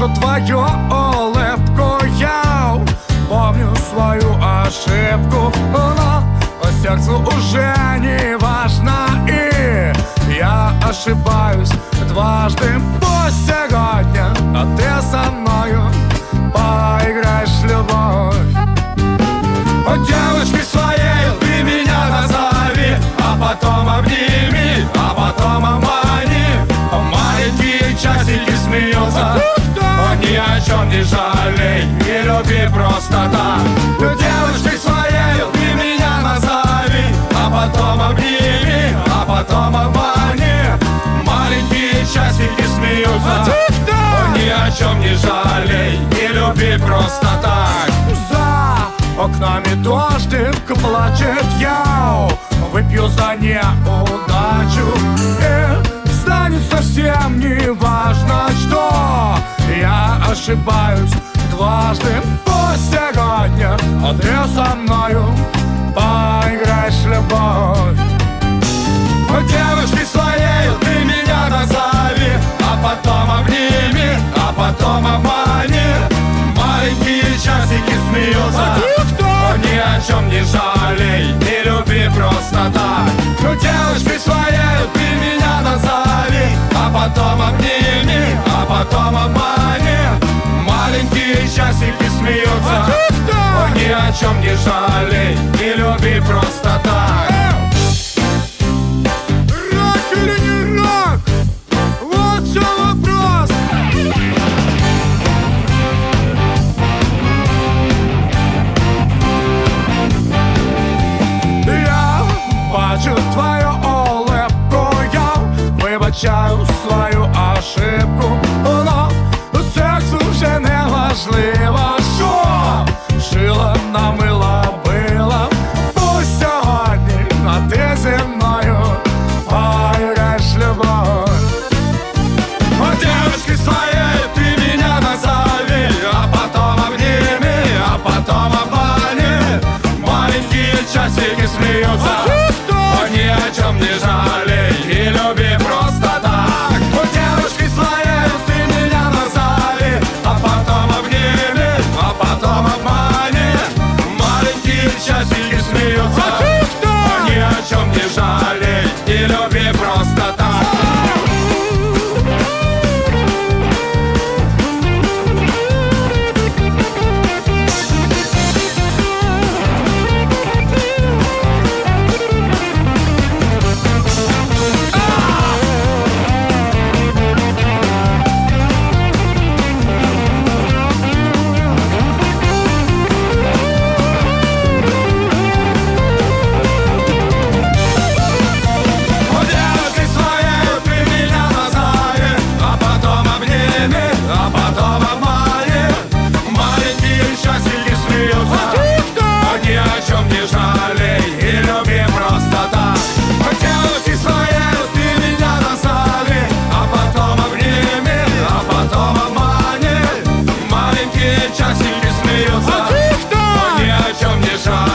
вижу твою улыбку, я помню свою ошибку, но сердцу уже не важно, и я ошибаюсь дважды. Пусть сегодня, а ты со мною поиграешь в любовь. О, девушке своей ты меня назови, а потом обними, а потом обмани. О, маленькие часики смеются, о, ни о чем не жалей, не люби просто так. О, девушке своей ты меня назови, а потом обними, а потом обмани. Маленькие часики смеются, о, ни о чем не жалей, не люби просто так. Окнами дождик плачет, я выпью за неудачу, и станет совсем не важно, что я ошибаюсь дважды. Пусть сегодня, а ты со мною поиграешь в любовь. О, девушке своей ты меня назови, а потом обними, а потом обмани. Маленькие часики смеются, о, ни о чем не жалей, не люби просто так. Ну, девушке своей ты меня назови, а потом обними, а потом обмани. Маленькие часики смеются, о, ни о чем не жалей, не люби просто так. Рок или не рок? Вот в чем вопрос. Твою улыбку, я выбачаю свою ошибку, но сердцу уже не важливо, что шила на мыло было. Пусть сегодня, а ты земною поиграешь в любовь. О, девушке своей ты меня назови, а потом обними, а потом обмани. Маленькие часики смеются, ни о чем не жалей, и люби просто так. У девушки своей ты меня назови, а потом обними, а потом обмани. Маленькие часики смеются, но ни о чем не жалей, и люби просто так. Часики смеются, но ни о чем не жаль.